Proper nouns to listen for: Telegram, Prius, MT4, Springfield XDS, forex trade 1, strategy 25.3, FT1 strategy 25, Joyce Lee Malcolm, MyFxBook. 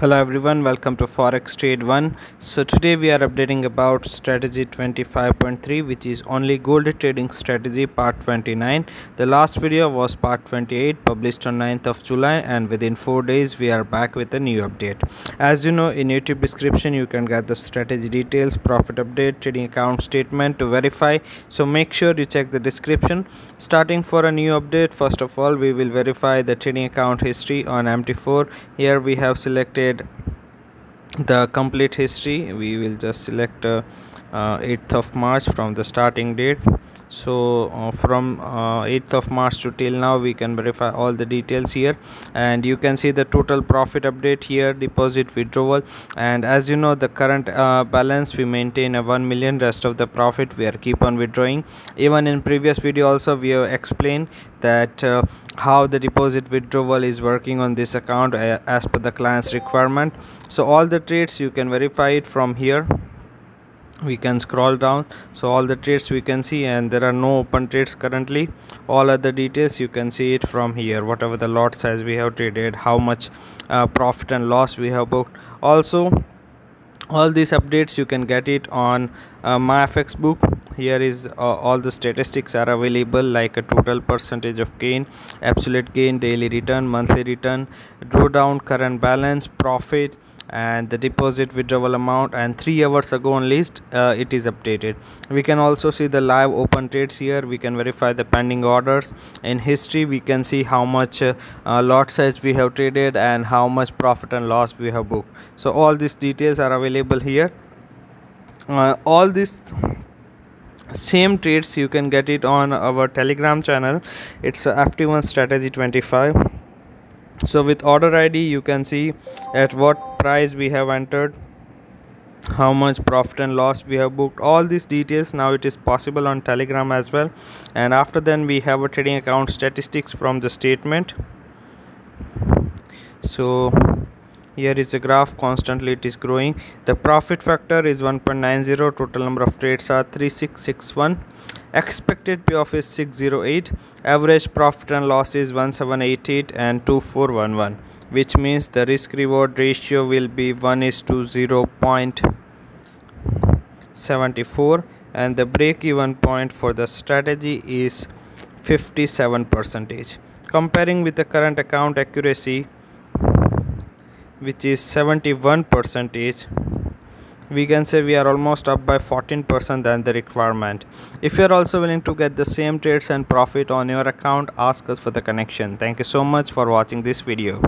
Hello everyone, welcome to forex trade 1. So today we are updating about strategy 25.3, which is only gold trading strategy part 29. The last video was part 28, published on 9th of July, and within 4 days we are back with a new update. As you know, in YouTube description you can get the strategy details, profit update, trading account statement to verify, so make sure you check the description. Starting for a new update, first of all we will verify the trading account history on MT4. Here we have selected the complete history. We will just select 8th of March from the starting date. So from 8th of March to till now we can verify all the details here, and you can see the total profit update here, deposit, withdrawal, and as you know the current balance we maintain a 1 million. Rest of the profit we are keep on withdrawing. Even in previous video also we have explained that how the deposit withdrawal is working on this account as per the client's requirement. So all the trades you can verify it from here. We can scroll down, so all the trades we can see, and there are no open trades currently. All other details you can see it from here, whatever the lot size we have traded, how much profit and loss we have booked. Also all these updates you can get it on MyFxBook. Here is all the statistics are available, like a total percentage of gain, absolute gain, daily return, monthly return, drawdown, current balance, profit, and the deposit withdrawal amount, and 3 hours ago on list it is updated. We can also see the live open trades here. We can verify the pending orders. In history we can see how much lot size we have traded and how much profit and loss we have booked. So all these details are available here. All these same trades you can get it on our Telegram channel. It's FT1 strategy 25. So with order ID you can see at what price we have entered, how much profit and loss we have booked. All these details now it is possible on Telegram as well. And after then we have a trading account statistics from the statement. So here is the graph, constantly it is growing. The profit factor is 1.90, total number of trades are 3661, expected payoff is 608, average profit and loss is 1788 and 2411, which means the risk reward ratio will be 1:0.74, and the break even point for the strategy is 57%. Comparing with the current account accuracy, which is 71%, we can say we are almost up by 14% than the requirement. If you are also willing to get the same trades and profit on your account, ask us for the connection. Thank you so much for watching this video.